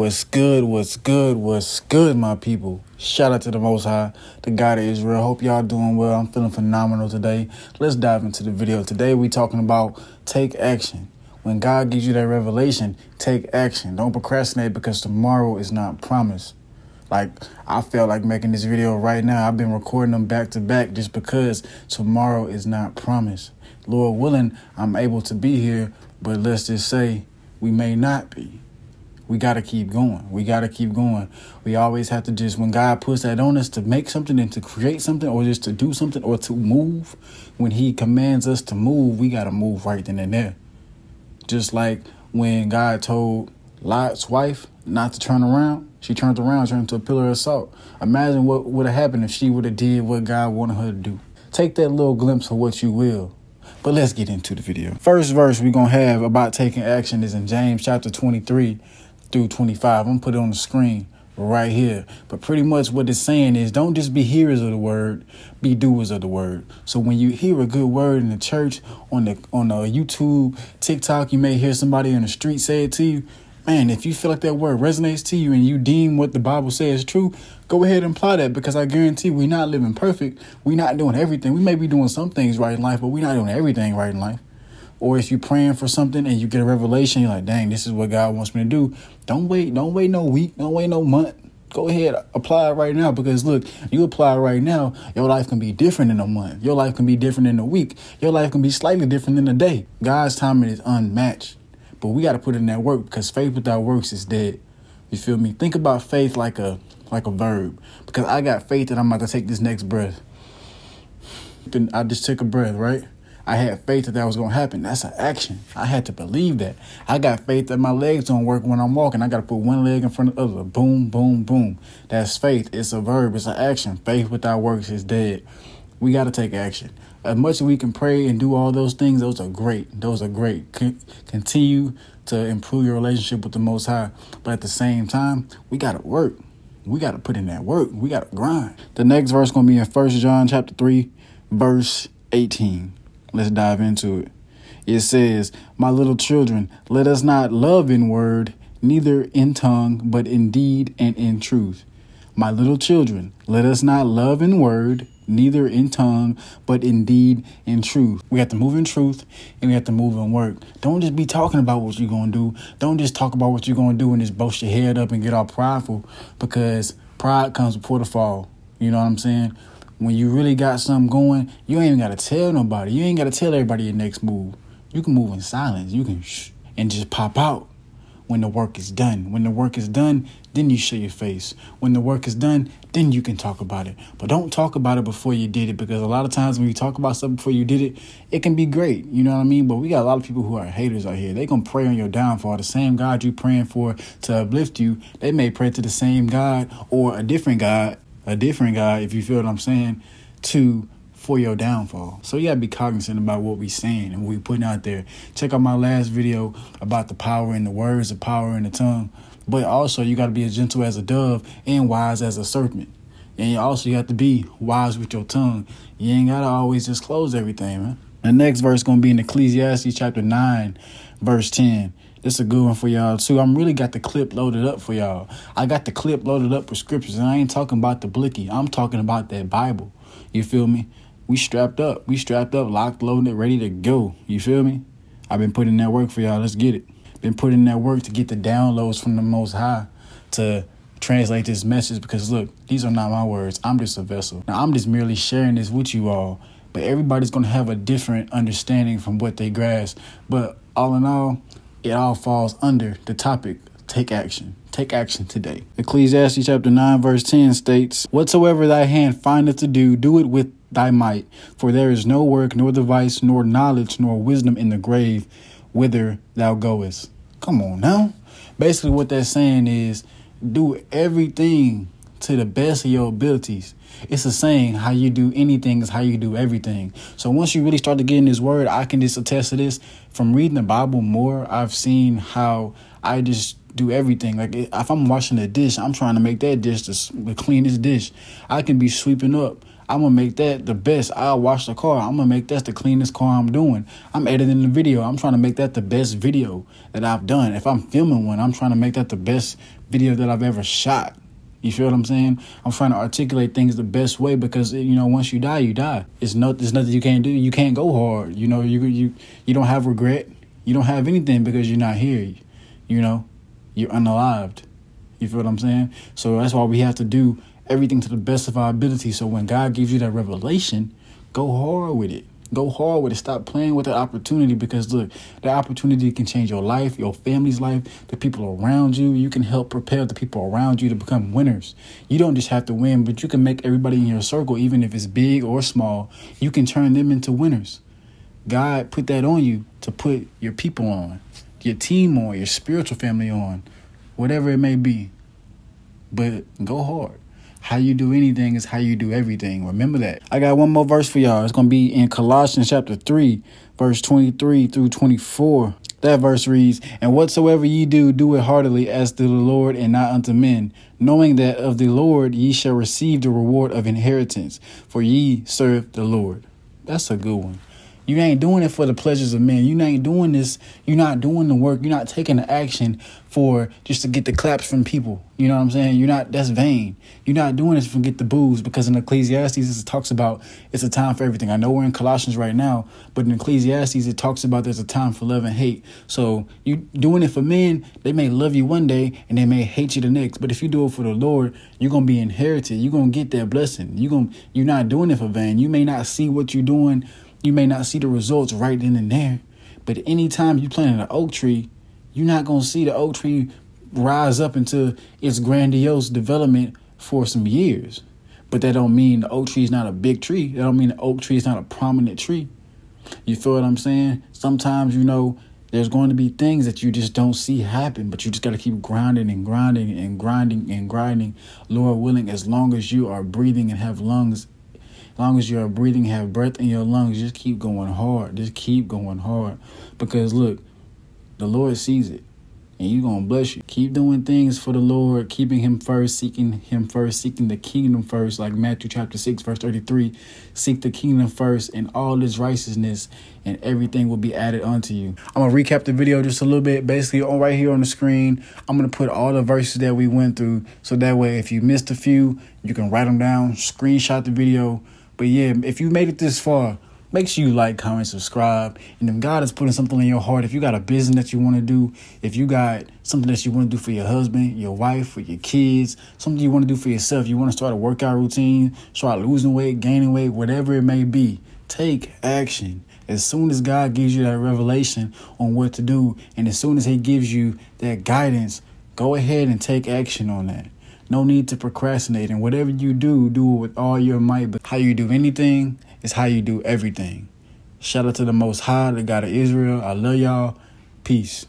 What's good, what's good, what's good, my people? Shout out to the Most High, the God of Israel. Hope y'all doing well. I'm feeling phenomenal today. Let's dive into the video. Today we talking about take action. When God gives you that revelation, take action. Don't procrastinate because tomorrow is not promised. Like, I felt like making this video right now. I've been recording them back to back just because tomorrow is not promised. Lord willing, I'm able to be here, but let's just say we may not be. We got to keep going. We got to keep going. We always have to just, when God puts that on us to make something and to create something or just to do something or to move, when he commands us to move, we got to move right then and there. Just like when God told Lot's wife not to turn around, she turned around, turned into a pillar of salt. Imagine what would have happened if she would have did what God wanted her to do. Take that little glimpse of what you will. But let's get into the video. First verse we're going to have about taking action is in James chapter 23. Through 25. I'm going to put it on the screen right here. But pretty much what it's saying is don't just be hearers of the word, be doers of the word. So when you hear a good word in the church, on the YouTube, TikTok, you may hear somebody in the street say it to you. Man, if you feel like that word resonates to you and you deem what the Bible says true, go ahead and apply that, because I guarantee we're not living perfect. We're not doing everything. We may be doing some things right in life, but we're not doing everything right in life. Or if you're praying for something and you get a revelation, you're like, dang, this is what God wants me to do. Don't wait no week. Don't wait no month. Go ahead. Apply it right now, because, look, you apply it right now, your life can be different in a month. Your life can be different in a week. Your life can be slightly different in a day. God's timing is unmatched. But we got to put in that work, because faith without works is dead. You feel me? Think about faith like a verb, because I got faith that I'm about to take this next breath. Then I just took a breath, right? I had faith that was going to happen. That's an action. I had to believe that. I got faith that my legs don't work when I'm walking. I got to put one leg in front of the other. Boom, boom, boom. That's faith. It's a verb. It's an action. Faith without works is dead. We got to take action. As much as we can pray and do all those things, those are great. Those are great. Continue to improve your relationship with the Most High. But at the same time, we got to work. We got to put in that work. We got to grind. The next verse is going to be in 1 John chapter 3, verse 18. Let's dive into it. It says, my little children, let us not love in word, neither in tongue, but in deed and in truth. My little children, let us not love in word, neither in tongue, but in deed and truth. We have to move in truth and we have to move in work. Don't just be talking about what you're going to do. Don't just talk about what you're going to do and just boast your head up and get all prideful, because pride comes before the fall. You know what I'm saying? When you really got something going, you ain't even got to tell nobody. You ain't got to tell everybody your next move. You can move in silence. You can shh and just pop out when the work is done. When the work is done, then you show your face. When the work is done, then you can talk about it. But don't talk about it before you did it, because a lot of times when you talk about something before you did it, it can be great. You know what I mean? But we got a lot of people who are haters out here. They going to pray on your downfall. The same God you praying for to uplift you, they may pray to the same God or a different God, if you feel what I'm saying, for your downfall. So you got to be cognizant about what we're saying and what we're putting out there. Check out my last video about the power in the words, the power in the tongue. But also, you got to be as gentle as a dove and wise as a serpent. And also, you have to be wise with your tongue. You ain't got to always disclose everything, man. The next verse going to be in Ecclesiastes chapter 9, verse 10. This is a good one for y'all, too. I'm really got the clip loaded up for y'all. I got the clip loaded up with scriptures, and I ain't talking about the blicky. I'm talking about that Bible. You feel me? We strapped up. We strapped up, locked, loaded, ready to go. You feel me? I've been putting that work for y'all. Let's get it. Been putting that work to get the downloads from the Most High to translate this message, because, look, these are not my words. I'm just a vessel. Now, I'm just merely sharing this with you all, but everybody's going to have a different understanding from what they grasp. But all in all, it all falls under the topic, take action. Take action today. Ecclesiastes chapter 9, verse 10 states, whatsoever thy hand findeth to do, do it with thy might. For there is no work, nor device, nor knowledge, nor wisdom in the grave, whither thou goest. Come on now. Basically what that's saying is, do everything to the best of your abilities. It's a saying, how you do anything is how you do everything. So once you really start to get in this word, I can just attest to this. From reading the Bible more, I've seen how I just do everything. Like, if I'm washing a dish, I'm trying to make that dish the cleanest dish. I can be sweeping up. I'm going to make that the best. I'll wash the car. I'm going to make that the cleanest car I'm doing. I'm editing the video. I'm trying to make that the best video that I've done. If I'm filming one, I'm trying to make that the best video that I've ever shot. You feel what I'm saying? I'm trying to articulate things the best way because, you know, once you die, you die. There's nothing you can't do. You can't go hard. You know, you don't have regret. You don't have anything because you're not here. You know, you're unalived. You feel what I'm saying? So that's why we have to do everything to the best of our ability. So when God gives you that revelation, go hard with it. Go hard with it. Stop playing with the opportunity because, look, the opportunity can change your life, your family's life, the people around you. You can help prepare the people around you to become winners. You don't just have to win, but you can make everybody in your circle, even if it's big or small, you can turn them into winners. God put that on you to put your people on, your team on, your spiritual family on, whatever it may be. But go hard. How you do anything is how you do everything. Remember that. I got one more verse for y'all. It's going to be in Colossians chapter 3, verse 23 through 24. That verse reads, "And whatsoever ye do, do it heartily as to the Lord and not unto men, knowing that of the Lord ye shall receive the reward of inheritance, for ye serve the Lord." That's a good one. You ain't doing it for the pleasures of men. You ain't doing this. You're not doing the work. You're not taking the action for just to get the claps from people. You know what I'm saying? You're not. That's vain. You're not doing this for get the booze, because in Ecclesiastes, it talks about it's a time for everything. I know we're in Colossians right now, but in Ecclesiastes, it talks about there's a time for love and hate. So you doing it for men, they may love you one day and they may hate you the next. But if you do it for the Lord, you're going to be inherited. You're going to get that blessing. You're not doing it for vain. You may not see what you're doing. You may not see the results right then and there, but anytime you plant an oak tree, you're not going to see the oak tree rise up into its grandiose development for some years. But that don't mean the oak tree is not a big tree. That don't mean the oak tree is not a prominent tree. You feel what I'm saying? Sometimes, you know, there's going to be things that you just don't see happen, but you just got to keep grinding and grinding and grinding and grinding. Lord willing, as long as you are breathing and have lungs, as long as you're breathing, have breath in your lungs, just keep going hard. Just keep going hard. Because, look, the Lord sees it, and you're going to bless you. Keep doing things for the Lord, keeping him first, seeking him first, seeking the kingdom first, like Matthew chapter 6, verse 33. Seek the kingdom first and all its righteousness, and everything will be added unto you. I'm going to recap the video just a little bit. Basically, right here on the screen, I'm going to put all the verses that we went through. So that way, if you missed a few, you can write them down, screenshot the video. But yeah, if you made it this far, make sure you like, comment, subscribe. And if God is putting something in your heart, if you got a business that you want to do, if you got something that you want to do for your husband, your wife, for your kids, something you want to do for yourself, you want to start a workout routine, start losing weight, gaining weight, whatever it may be, take action. As soon as God gives you that revelation on what to do, and as soon as he gives you that guidance, go ahead and take action on that. No need to procrastinate. And whatever you do, do it with all your might. But how you do anything is how you do everything. Shout out to the Most High, the God of Israel. I love y'all. Peace.